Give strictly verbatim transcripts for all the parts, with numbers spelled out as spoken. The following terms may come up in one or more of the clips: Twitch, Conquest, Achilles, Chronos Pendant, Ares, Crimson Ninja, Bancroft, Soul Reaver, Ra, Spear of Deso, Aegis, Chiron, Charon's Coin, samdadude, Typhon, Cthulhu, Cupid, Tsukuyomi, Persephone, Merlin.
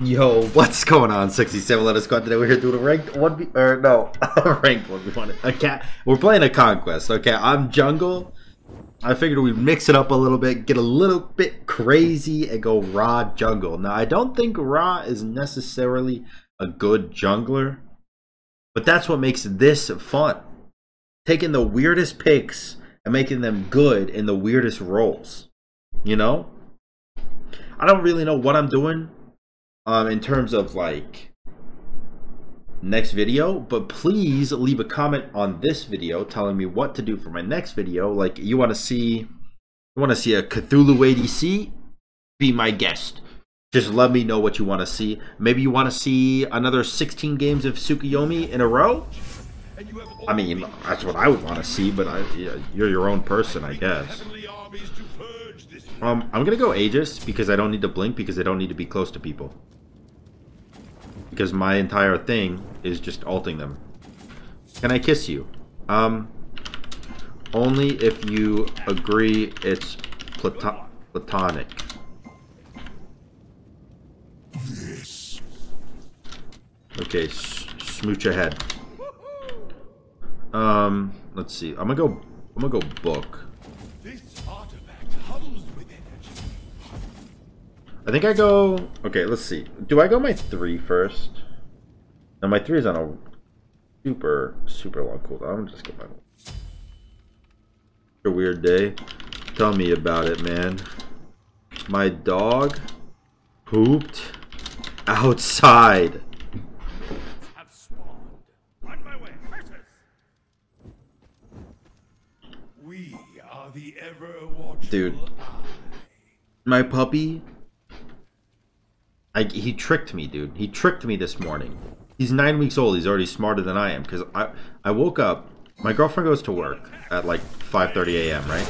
Yo, what's going on, sixty-seven Letter Squad? Today we're here doing a ranked one B, or no, a ranked one B one. A cat. We're playing a Conquest. Okay, I'm Jungle. I figured we'd mix it up a little bit, get a little bit crazy, and go Ra Jungle. Now, I don't think Ra is necessarily a good jungler, but that's what makes this fun. Taking the weirdest picks and making them good in the weirdest roles, you know? I don't really know what I'm doing Um, in terms of like next video, but please leave a comment on this video telling me what to do for my next video. Like, you want to see, you want to see a Cthulhu A D C? Be my guest. Just let me know what you want to see. Maybe you want to see another sixteen games of Tsukuyomi in a row. I mean, that's what I would want to see, but I, you're your own person, I guess. Um, I'm gonna go Aegis because I don't need to blink, because I don't need to be close to people. Because my entire thing is just alting them. Can I kiss you? Um, only if you agree it's plato platonic. Yes. Okay, s smooch ahead. Um, let's see. I'm gonna go. I'm gonna go book. I think I go... Okay, let's see. Do I go my three first? No, my three is on a super, super long cooldown. I'm gonna just get my... A weird day. Tell me about it, man. My dog pooped outside. Have spawned. On my way. We are the ever-watchful. Dude. My puppy... I, he tricked me, dude. He tricked me this morning. He's nine weeks old. He's already smarter than I am, because I I woke up. My girlfriend goes to work at like five thirty A M, right?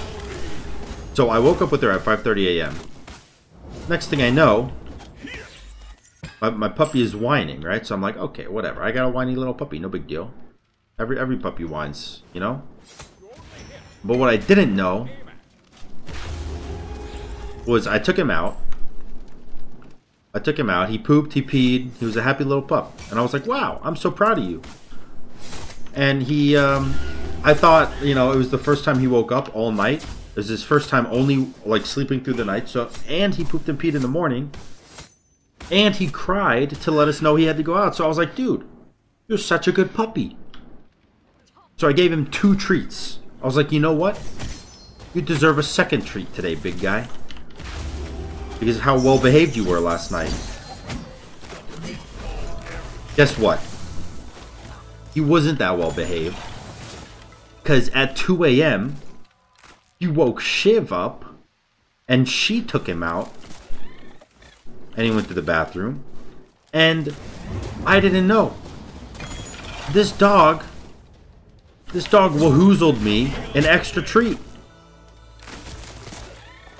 So I woke up with her at five thirty A M Next thing I know, my, my puppy is whining, right? So I'm like, okay, whatever. I got a whiny little puppy. No big deal. Every every puppy whines, you know? But what I didn't know was I took him out. I took him out, he pooped, he peed, he was a happy little pup. And I was like, wow, I'm so proud of you. And he, um, I thought, you know, it was the first time he woke up all night. It was his first time only, like, sleeping through the night. So, and he pooped and peed in the morning. And he cried to let us know he had to go out. So I was like, dude, you're such a good puppy. So I gave him two treats. I was like, you know what? You deserve a second treat today, big guy. Because of how well behaved you were last night. Guess what? He wasn't that well behaved. Because at two A M, you woke Shiv up, and she took him out. And he went to the bathroom. And I didn't know. This dog, this dog wahoozled me an extra treat.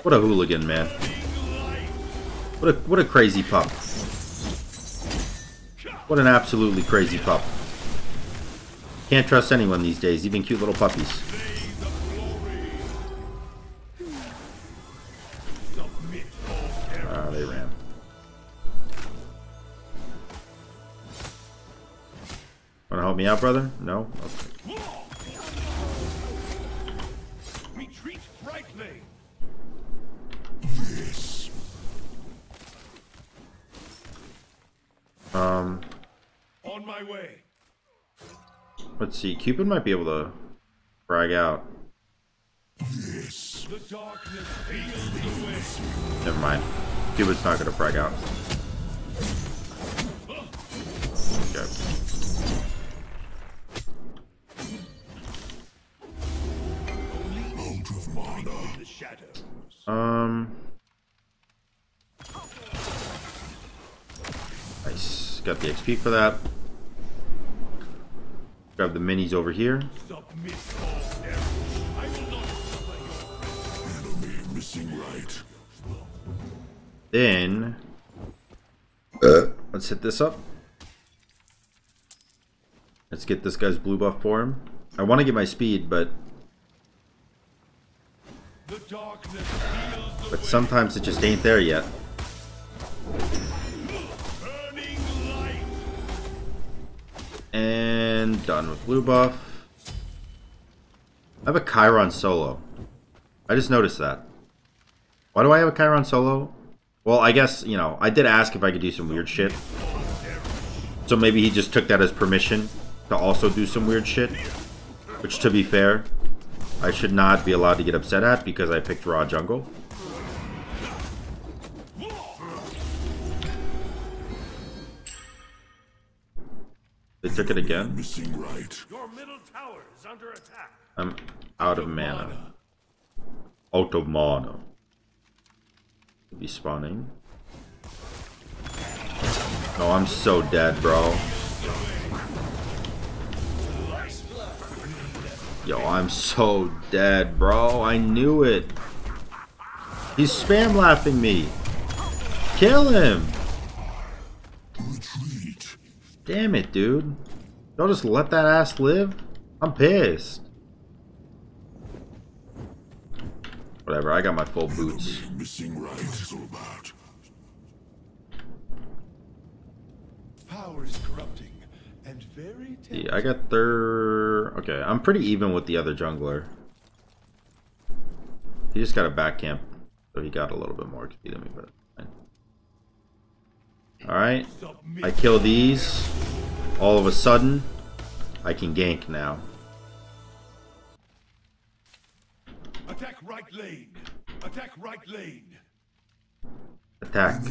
What a hooligan, man. What a, what a crazy pup. What an absolutely crazy pup. Can't trust anyone these days, even cute little puppies. Ah, they ran. Wanna help me out, brother? No? Okay. Retreat brightly. Um, on my way. Let's see, Cupid might be able to frag out. Yes. The darkness feels the way. Never mind. Cupid's not gonna frag out. Okay. Out of mana. Um Nice. Got the X P for that. Grab the minis over here. Then uh, let's hit this up. Let's get this guy's blue buff for him. I want to get my speed, but but sometimes it just ain't there yet. done with blue buff. I have a Chiron solo. I just noticed that. Why do I have a Chiron solo? Well, I guess, you know, I did ask if I could do some weird shit. So maybe he just took that as permission to also do some weird shit. Which, to be fair, I should not be allowed to get upset at because I picked Raw Jungle. They took it again. Missing right. Your middle tower is under attack. I'm out of mana. Out of mana. Be spawning. Oh, I'm so dead, bro. Yo, I'm so dead, bro. I knew it. He's spam laughing me. Kill him. Retreat. Damn it, dude. Don't just let that ass live. I'm pissed. Whatever, I got my full boots. Missing right is all about. Power is corrupting. And very yeah, I got third. Okay, I'm pretty even with the other jungler. He just got a back camp, so he got a little bit more X P than me, but fine. Alright, I kill these. All of a sudden, I can gank now. Attack right lane! Attack right lane! Attack.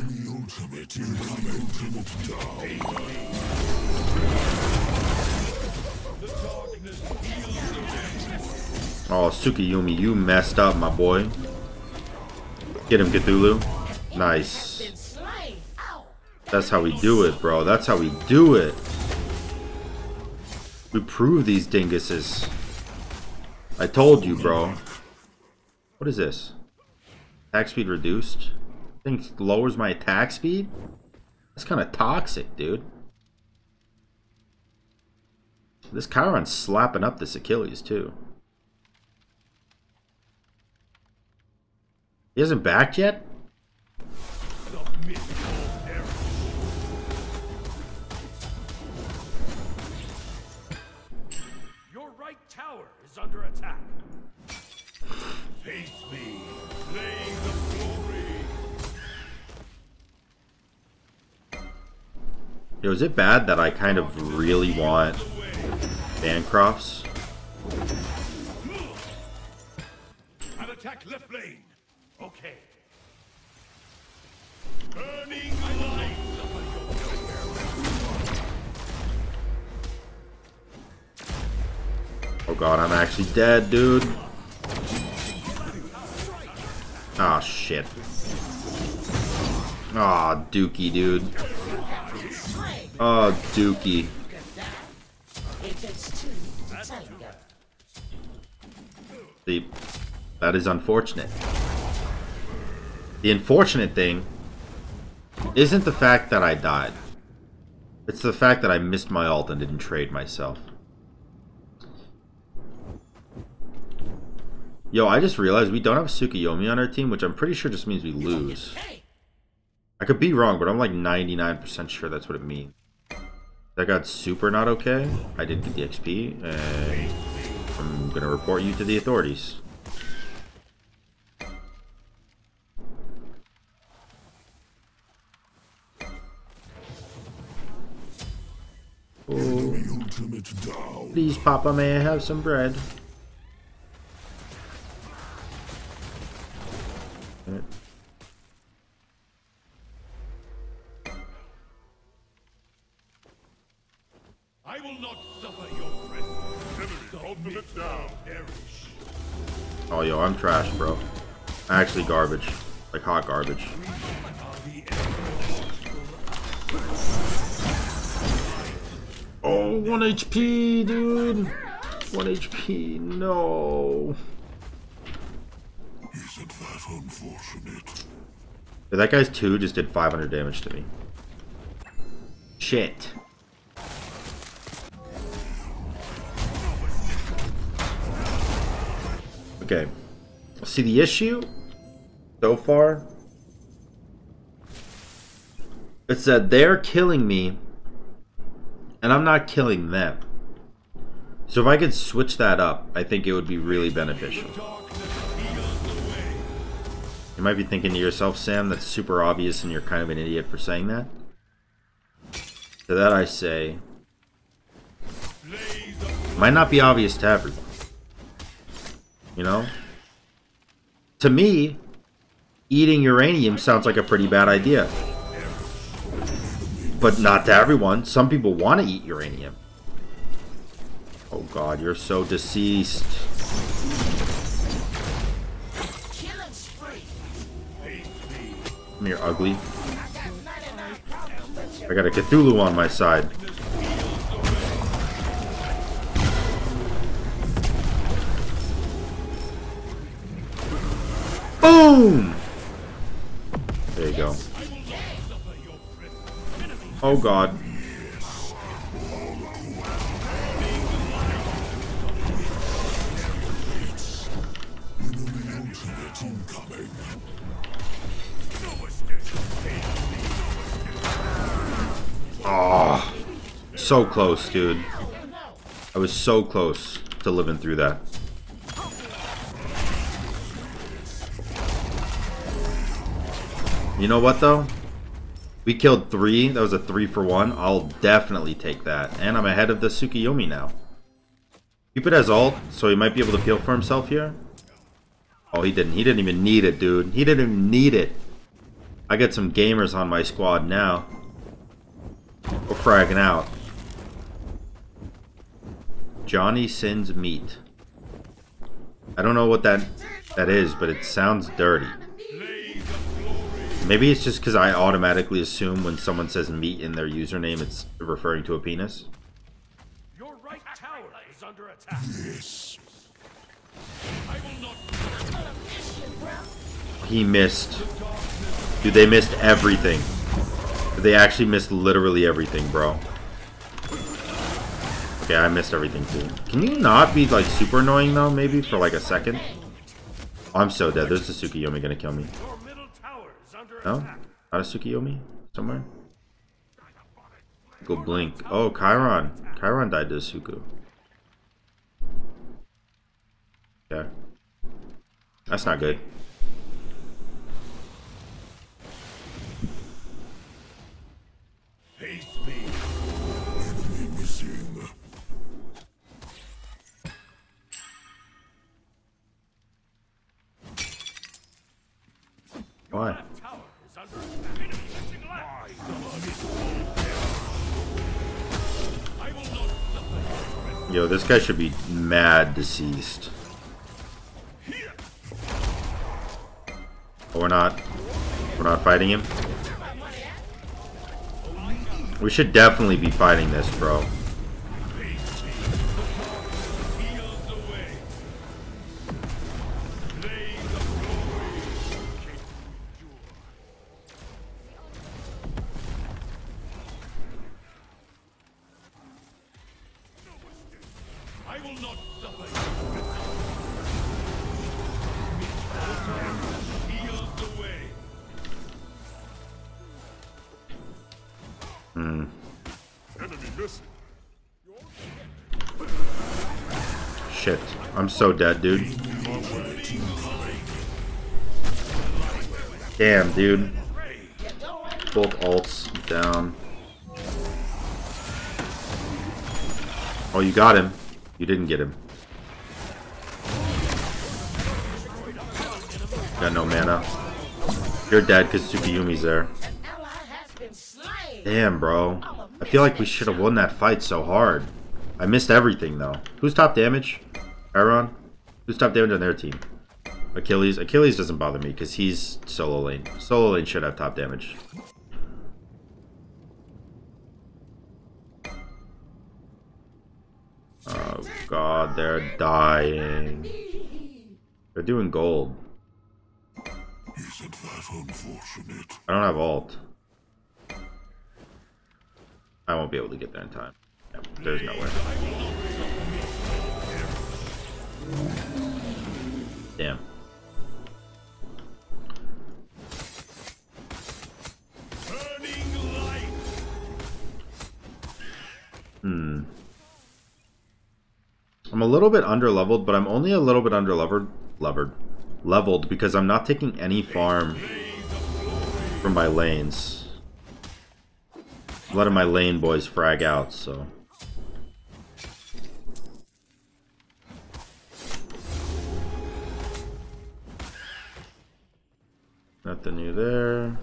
Oh, Tsukuyomi, you messed up, my boy. Get him, Cthulhu. Nice. That's how we do it, bro. That's how we do it. We prove these dinguses. I told you, bro. What is this? Attack speed reduced? Thing lowers my attack speed? That's kind of toxic, dude. This Chiron's slapping up this Achilles, too. He hasn't backed yet? Your right tower is under attack. Face me, playing the glory. Yo, is it bad that I kind of really want Bancrofts? I'll attack left lane. Okay. Burning light. Oh god, I'm actually dead, dude. Ah, oh, shit. Ah, oh, dookie, dude. Oh, dookie. See, that is unfortunate. The unfortunate thing isn't the fact that I died. It's the fact that I missed my ult and didn't trade myself. Yo, I just realized we don't have Tsukuyomi on our team, which I'm pretty sure just means we lose. I could be wrong, but I'm like ninety-nine percent sure that's what it means. That got super not okay. I did get the X P, and I'm gonna report you to the authorities. Oh. Please, Papa, may I have some bread? I will not suffer your presence. Oh, yo, I'm trash, bro. Actually, garbage. Like, hot garbage. Oh, one H P, dude. one H P, no. Isn't that unfortunate? Yeah, that guy's two just did five hundred damage to me. Shit. Okay, see the issue so far? It's that they're killing me and I'm not killing them. So if I could switch that up, I think it would be really beneficial. You might be thinking to yourself, Sam, that's super obvious and you're kind of an idiot for saying that. To that I say, might not be obvious to everyone. You know? To me, eating uranium sounds like a pretty bad idea. But not to everyone. Some people want to eat uranium. Oh god, you're so deceased. Come here, ugly. I got a Cthulhu on my side. Boom! There you go. Oh god. Oh, so close, dude. I was so close to living through that. You know what, though? We killed three. That was a three for one. I'll definitely take that. And I'm ahead of the Tsukuyomi now. Cupid has ult, so he might be able to peel for himself here. Oh, he didn't. He didn't even need it, dude. He didn't even need it. I got some gamers on my squad now. We're fragging out. Johnny sins meat. I don't know what that that is, but it sounds dirty. Maybe it's just because I automatically assume when someone says meat in their username, it's referring to a penis. Your right tower is under attack. Yes. I will not. He missed. Dude, they missed everything. They actually missed literally everything, bro. Okay, I missed everything too. Can you not be like super annoying though, maybe for like a second? Oh, I'm so dead. There's the Tsukuyomi gonna kill me. No? Not a Tsukuyomi? Somewhere? Go blink. Oh, Chiron. Chiron died to a Tsuku. Okay. That's not good. Why? Yo, this guy should be mad deceased. But we're not. We're not fighting him. We should definitely be fighting this, bro. Shit, I'm so dead, dude. Damn, dude. Both ults down. Oh, you got him. You didn't get him. Got no mana. You're dead because Tsukuyomi's there. Damn, bro. I feel like we should have won that fight so hard. I missed everything, though. Who's top damage? Chiron? Who's top damage on their team? Achilles? Achilles doesn't bother me, because he's solo lane. Solo lane should have top damage. Oh god, they're dying. They're doing gold. I don't have ult. I won't be able to get there in time. No, there's no way. Damn. Hmm. I'm a little bit underleveled, but I'm only a little bit underleveled levered, leveled because I'm not taking any farm from my lanes. I'm letting my lane boys frag out, so... Nothing new there.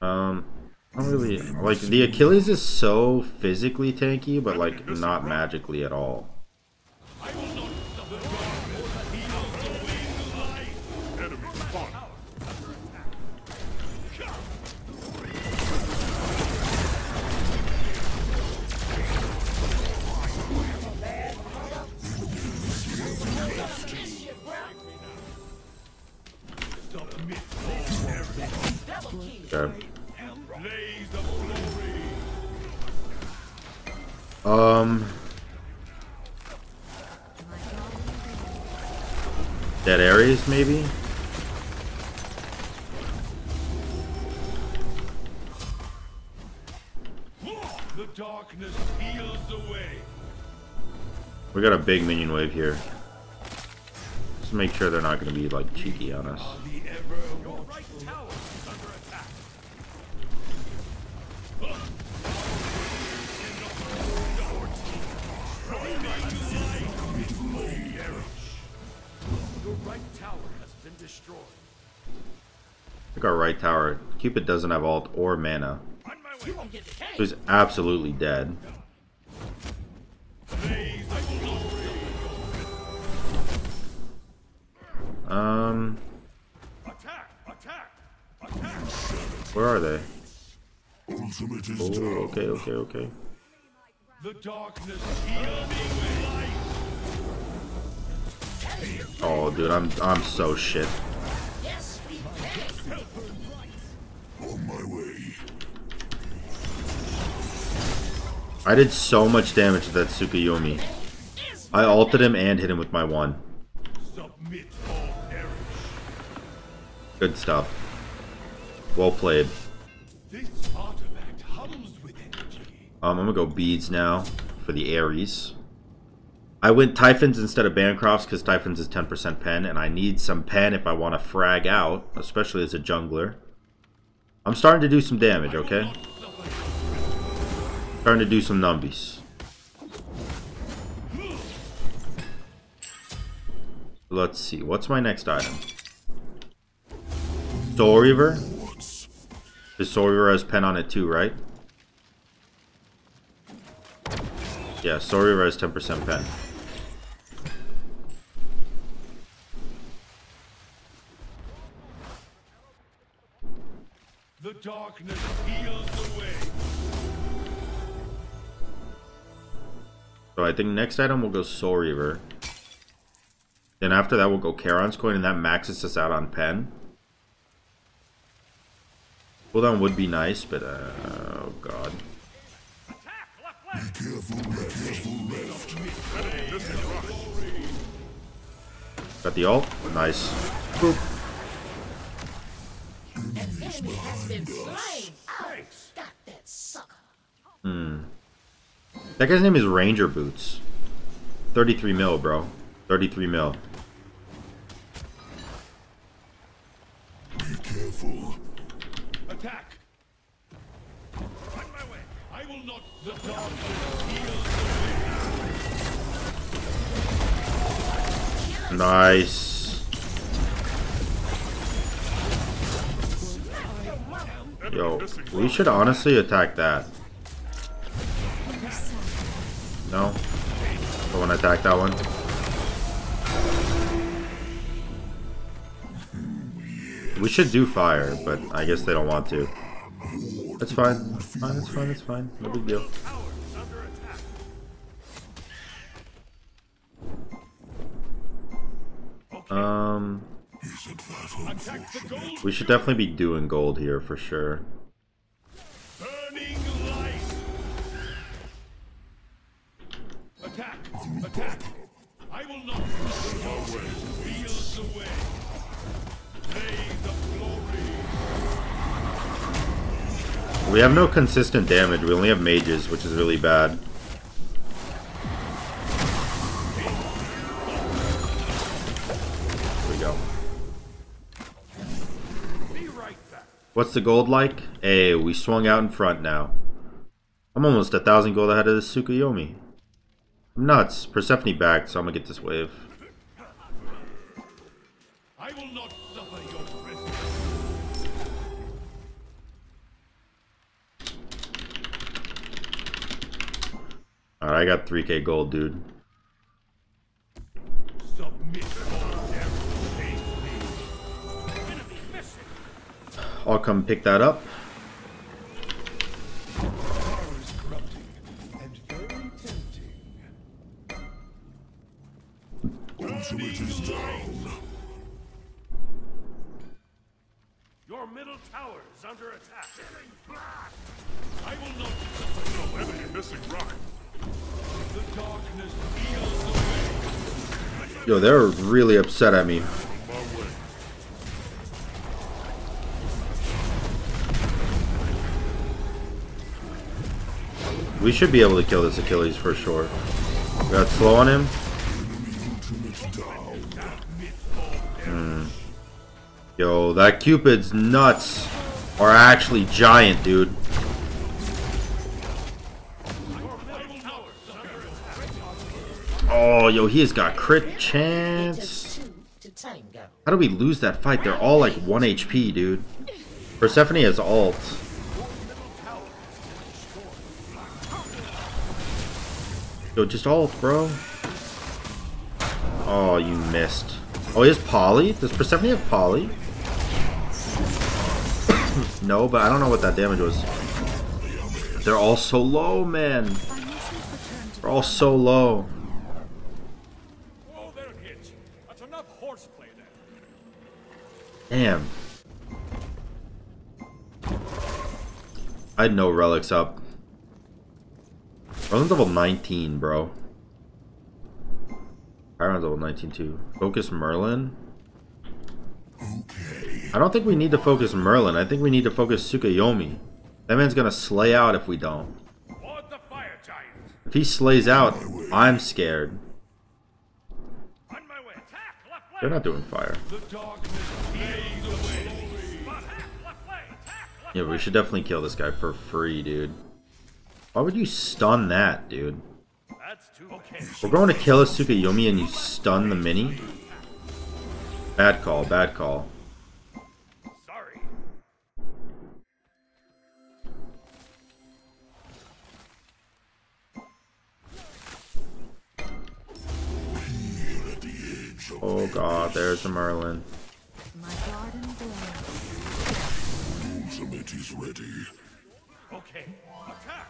Um, I don't really like the Achilles is so physically tanky, but like not magically at all. Okay. Um, dead Ares maybe? The darkness peels away. We got a big minion wave here. Just make sure they're not gonna be like cheeky on us. Look, our right tower. Cupid doesn't have ult or mana. So he's absolutely dead. Um, where are they? Oh, okay, okay, okay. Oh, dude, I'm I'm so shit. I did so much damage to that Tsukuyomi. I ulted him and hit him with my one. Good stuff. Well played. Um, I'm gonna go beads now for the Ares. I went Typhons instead of Bancrofts because Typhons is ten percent pen, and I need some pen if I want to frag out, especially as a jungler. I'm starting to do some damage, okay? Starting to do some numbies. Let's see. What's my next item? Soul Reaver? The Soul Reaver has pen on it too, right? Yeah, Soul Reaver has ten percent pen. The darkness peels away. So I think next item we'll go Soul Reaver. Then after that we'll go Charon's Coin, and that maxes us out on pen. Cooldown would be nice, but uh, oh god. Be careful, left. Be careful, left. Got the ult. Nice. Boop. Hmm. That guy's name is Ranger Boots. thirty-three mil, bro. thirty-three mil. Be careful. Attack. On my way. I will not the dark heal. Nice. Yo, we should honestly attack that. No. I want to attack that one. We should do fire, but I guess they don't want to. That's fine. That's fine, that's fine, that's fine. No big deal. Um, we should definitely be doing gold here for sure. Attack. I will not away. We have no consistent damage. We only have mages, which is really bad. What's the gold like? Hey, we swung out in front now. I'm almost a thousand gold ahead of this Tsukuyomi. I'm nuts. Persephone backed, so I'm gonna get this wave. I will not suffer your presence. Alright, I got three K gold, dude. I'll come pick that up. Your middle tower is under attack. I will not suffer no enemy missing rock. The darkness feels away. Yo, they're really upset at me. We should be able to kill this Achilles for sure. We got slow on him. Mm. Yo, that Cupid's nuts are actually giant, dude. Oh, yo, he has got crit chance. How do we lose that fight? They're all like one H P, dude. Persephone has ult. Yo, just ult, bro. Oh, you missed. Oh, he has Poly? Does Persephone have Poly? No, but I don't know what that damage was. They're all so low, man. They're all so low. Damn. I had no relics up. Merlin's level nineteen, bro. Chiron's level nineteen too. Focus Merlin? Okay. I don't think we need to focus Merlin. I think we need to focus Tsukuyomi. That man's gonna slay out if we don't. The fire giant. If he slays out, I'm scared. On my way. Attack, left, left. They're not doing fire. The left, left. Yeah, we should definitely kill this guy for free, dude. Why would you stun that, dude? That's too okay. We're going to kill a Tsukuyomi and you stun the mini? Bad call, bad call. Sorry. Oh god, there's a Merlin. My garden bloom. Ultimate is ready. Okay. Attack.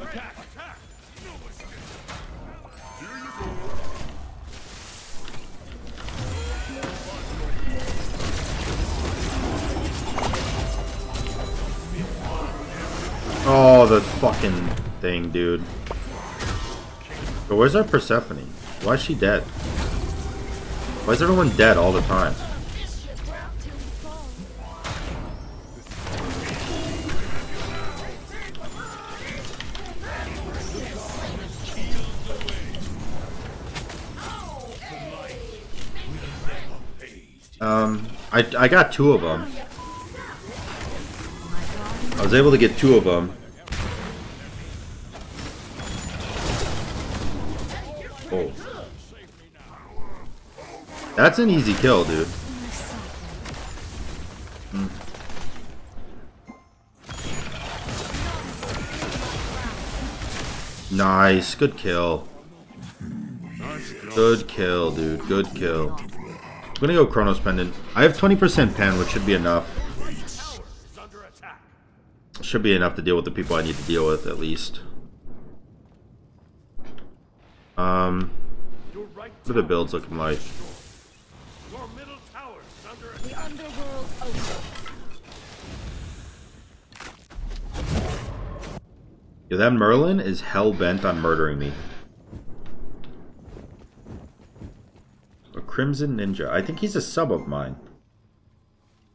Attack! Attack! Here you go! Oh, the fucking thing, dude. But where's our Persephone? Why is she dead? Why is everyone dead all the time? Um, I, I got two of them. I was able to get two of them. Oh. That's an easy kill, dude. Mm. Nice. Good kill. Good kill, dude. Good kill. I'm gonna go Chronos Pendant. I have twenty percent pen, which should be enough. Should be enough to deal with the people I need to deal with, at least. Um, what are the builds looking like? Yeah, that Merlin is hell bent on murdering me. Crimson Ninja. I think he's a sub of mine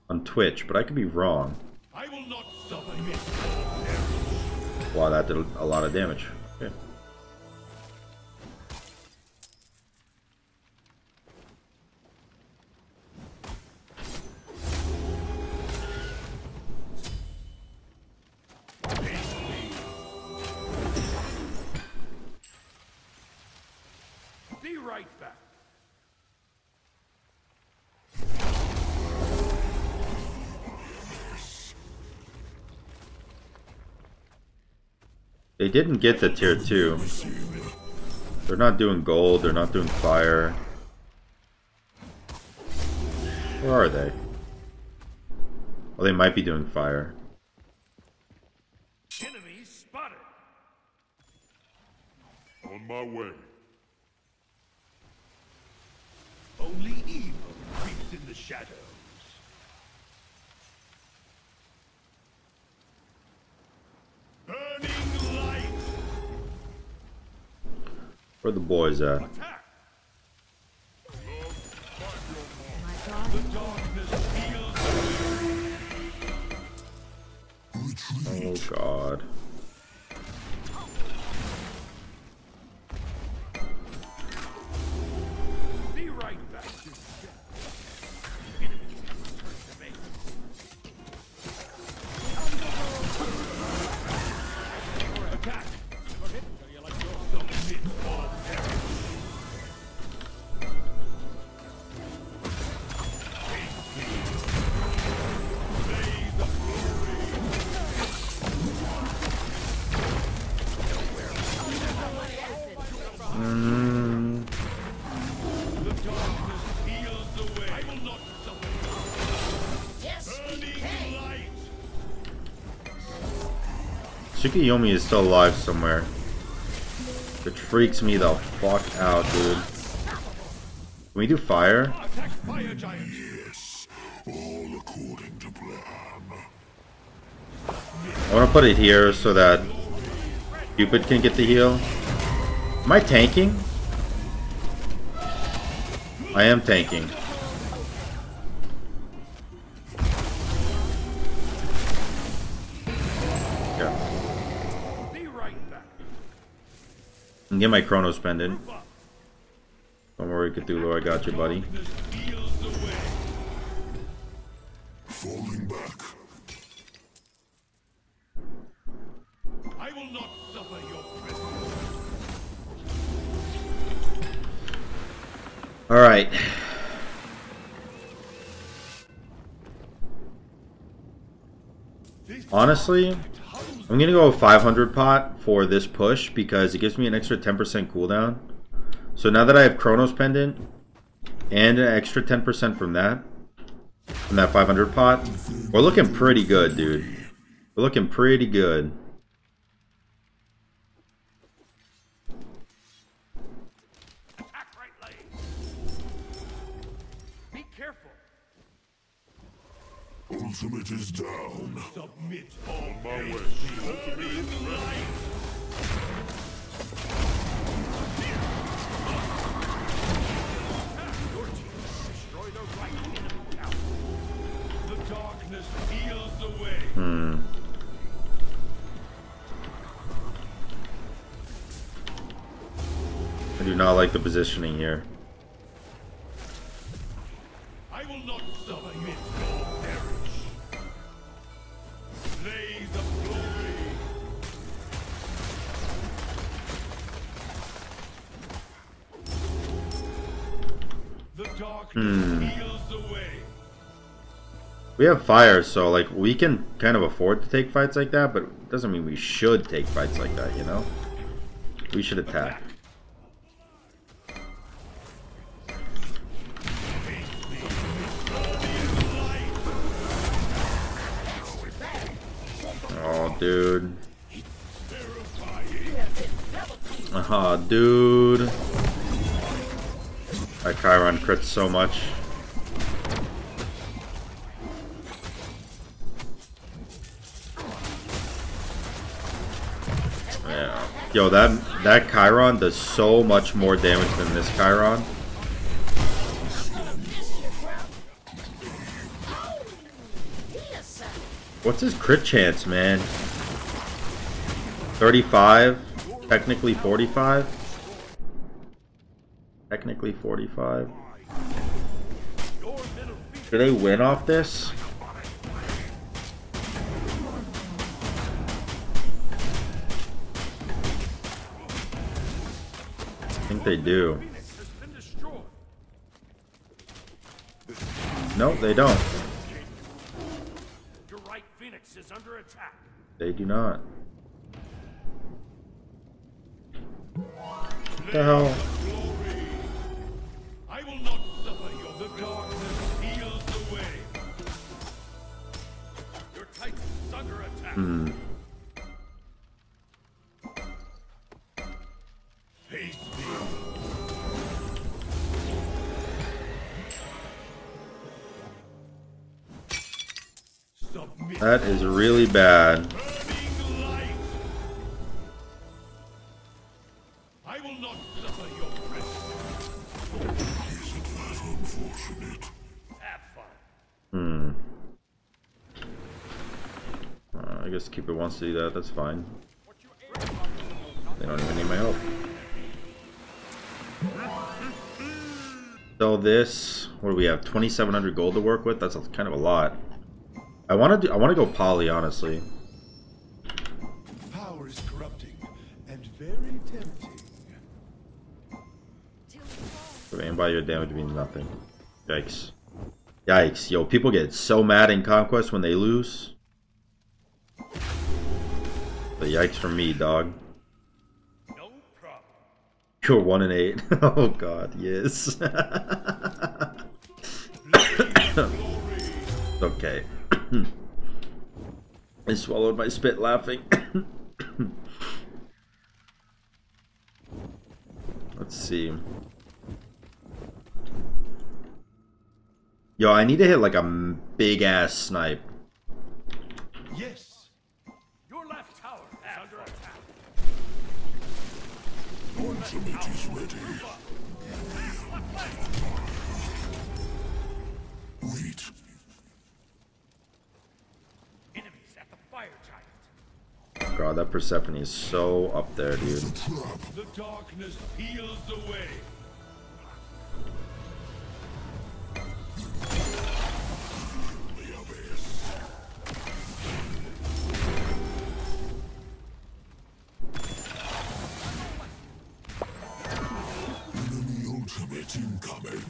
on Twitch, but I could be wrong. I will not suffer. Wow, that did a lot of damage. Okay. right back. They didn't get the tier two. They're not doing gold, they're not doing fire. Where are they? Well, they might be doing fire. Enemy spotted. On my way. Only evil creeps in the shadows. Burning light. Where the boys at? Attack. The darkness feels. Oh God. Be right back. Attack. Tsukuyomi is still alive somewhere, which freaks me the fuck out, dude. Can we do fire? Yes, all according to plan. I want to put it here so that Cupid can get the heal. Am I tanking? I am tanking. Get my Chronos Pendant. Don't worry, Cthulhu, I got you, buddy. Falling back. I will not suffer your presence. All right. Honestly, I'm gonna go five hundred pot for this push because it gives me an extra ten percent cooldown. So now that I have Chronos Pendant and an extra ten percent from that, from that five hundred pot, we're looking pretty good, dude. We're looking pretty good. Attack right lane. Be careful. Ultimate is down. Submit all my way. Ultimate is right. Your team destroy the right enemy now. The darkness feels the way. Hmm. I do not like the positioning here. I will not submit. Hmm. We have fire, so like we can kind of afford to take fights like that, but it doesn't mean we should take fights like that, you know? We should attack. Oh, dude. Aha, dude. That Chiron crits so much. Yeah. Yo, that that Chiron does so much more damage than this Chiron. What's his crit chance, man? thirty-five? Technically forty-five? Technically forty-five. Should I win off this? I think they do. No, they don't. Your right Phoenix is under attack. They do not. What the hell? I will not suffer your the darkness heals the way. Your Titan's under attack. Hmm. Face me. That is really bad. I will not suffer your rest. Isn't that unfortunate? Have fun. Hmm. Uh, I guess Cupid wants to do that. That's fine. They don't even need my help. So this, what do we have? twenty-seven hundred gold to work with. That's a, kind of a lot. I want to do. I want to go poly, honestly. Power is corrupting and very tempting. So aimbot, your damage means nothing. Yikes! Yikes! Yo, people get so mad in Conquest when they lose. But yikes for me, dog. No problem. You're one and eight. Oh God, yes. Okay. I swallowed my spit laughing. Let's see. Yo, I need to hit like a big ass snipe. Yes. Your left tower is under attack. Ultimate is ready. Wait. God, that Persephone is so up there, dude. The darkness peels away. The abyss. Enemy ultimate incoming.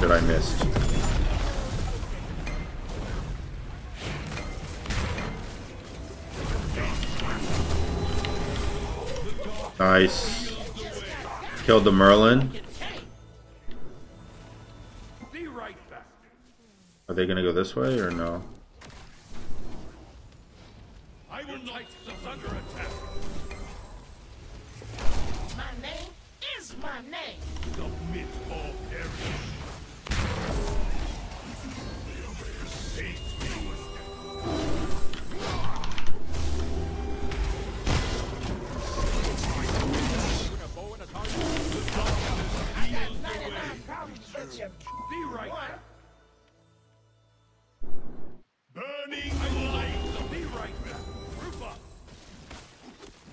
That I missed. Nice. Killed the Merlin. Are they gonna go this way or no? I will not under attack. My name is my name. Submit all areas.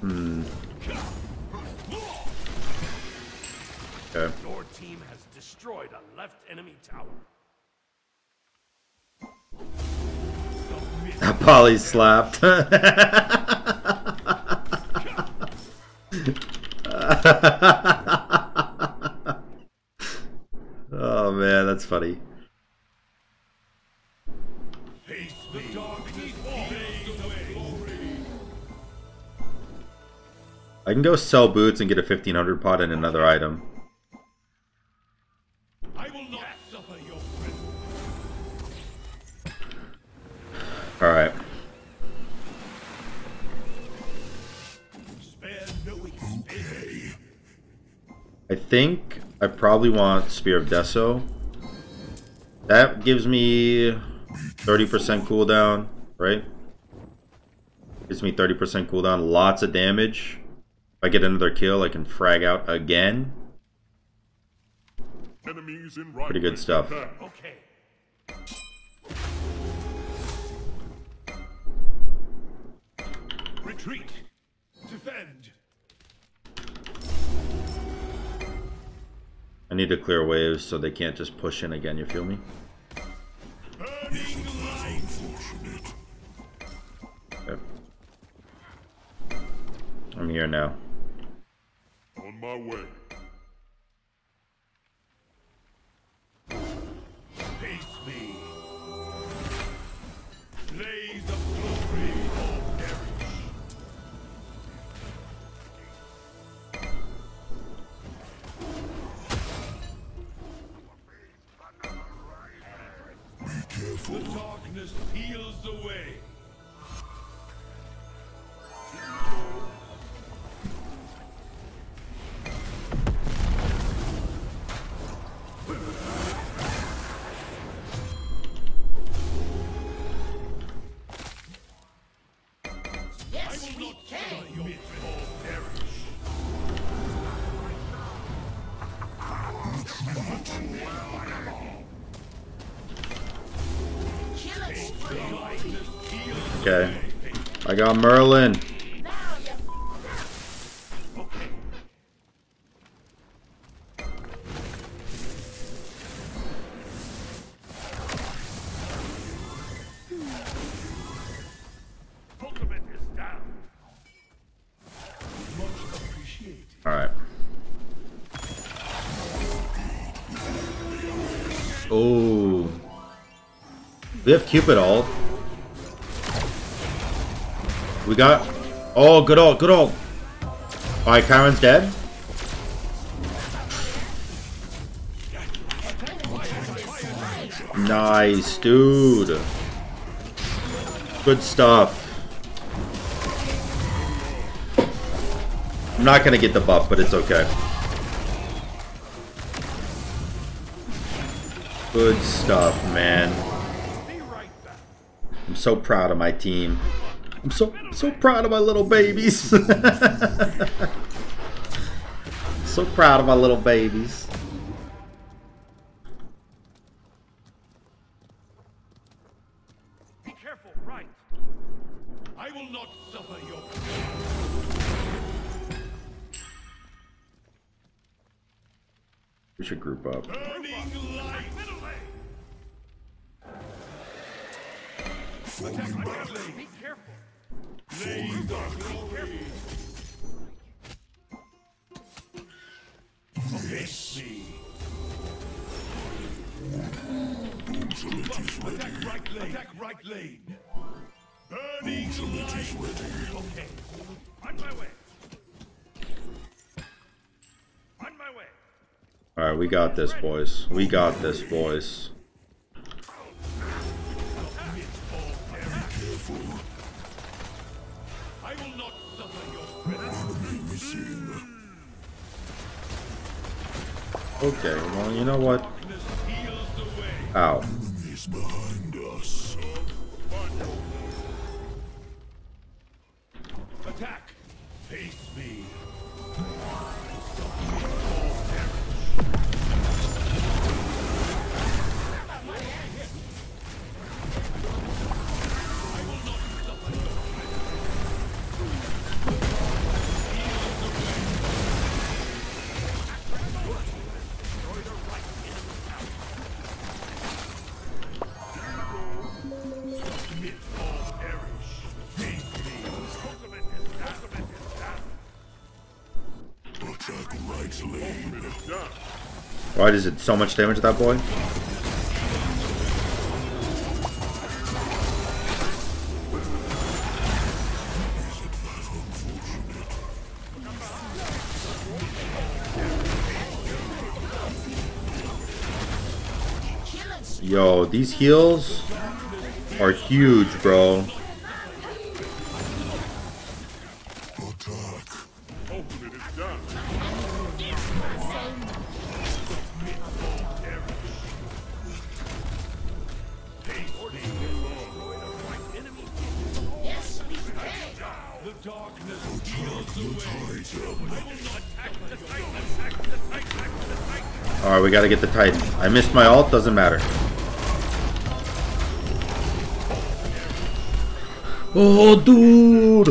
Hmm. Okay. Your team has destroyed a left enemy tower. That poly slapped. Oh man, that's funny. Face the darkness fades away. I can go sell boots and get a fifteen hundred pot and another item. I will not suffer your friend. All right. Okay. I think I probably want Spear of Deso. That gives me thirty percent cooldown, right? Gives me thirty percent cooldown, lots of damage. If I get another kill, I can frag out again. Enemies in right. Pretty good stuff. Okay. Retreat. Defend. I need to clear waves so they can't just push in again, you feel me? Burning light. from here now. On my way. Face me. Blaze of glory, O Ares. Be careful. The darkness peels away. Okay, I got Merlin. We have Cupid ult. We got... Oh, good ult, good ult. Alright, Chiron's dead. Nice, dude. Good stuff. I'm not gonna get the buff, but it's okay. Good stuff, man. I'm so proud of my team. I'm so so proud of my little babies. So proud of my little babies. Be careful, right? I will not suffer your pain. We should group up. Be careful. Blaze of glory. Yes. Ultimate is ready. Attack right lane. Attack right lane. Burning ultimate is ready. Okay. On my way. On my way. All right, we got this, boys. We got this, boys. Okay, well, you know what? Ow. He's behind us. Attack! Face me. Why does it so much damage to that boy? Yo, these heals are huge, bro. Alright, we gotta get the Titan. I missed my ult, doesn't matter. Oh, dude!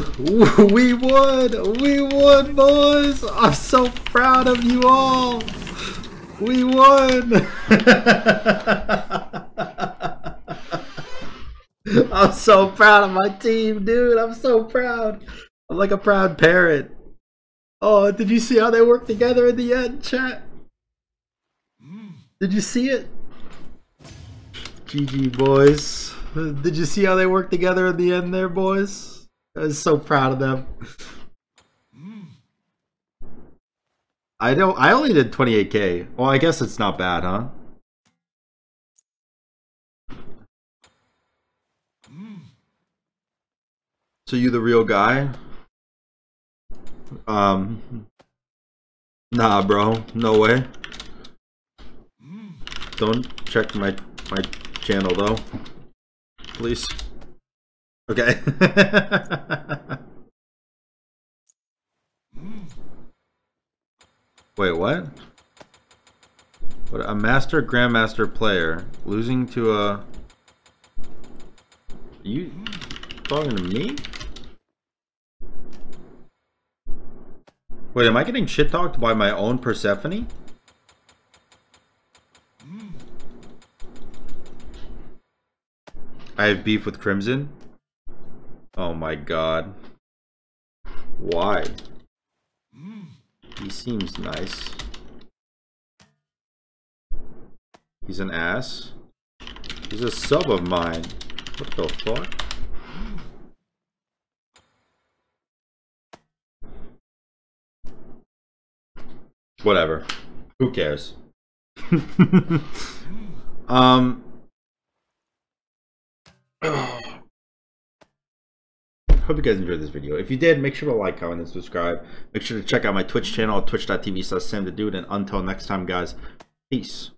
We won! We won, boys! I'm so proud of you all! We won! I'm so proud of my team, dude! I'm so proud! I'm like a proud parent. Oh, did you see how they work together in the end, chat? Did you see it? G G, boys. Did you see how they work together in the end there, boys? I was so proud of them. I don't. I only did twenty-eight K. Well, I guess it's not bad, huh? So you the real guy? Um. Nah, bro. No way. Don't check my my channel though, please. Okay. Wait, what? What? A master grandmaster player losing to a? Are you talking to me? Wait, am I getting shit talked by my own Persephone? I have beef with Crimson. Oh my god. Why? He seems nice. He's an ass. He's a sub of mine. What the fuck? Whatever. Who cares? um... Hope you guys enjoyed this video. If you did, make sure to like, comment, and subscribe. Make sure to check out my Twitch channel at twitch dot t v slash samdadude. And until next time, guys, peace.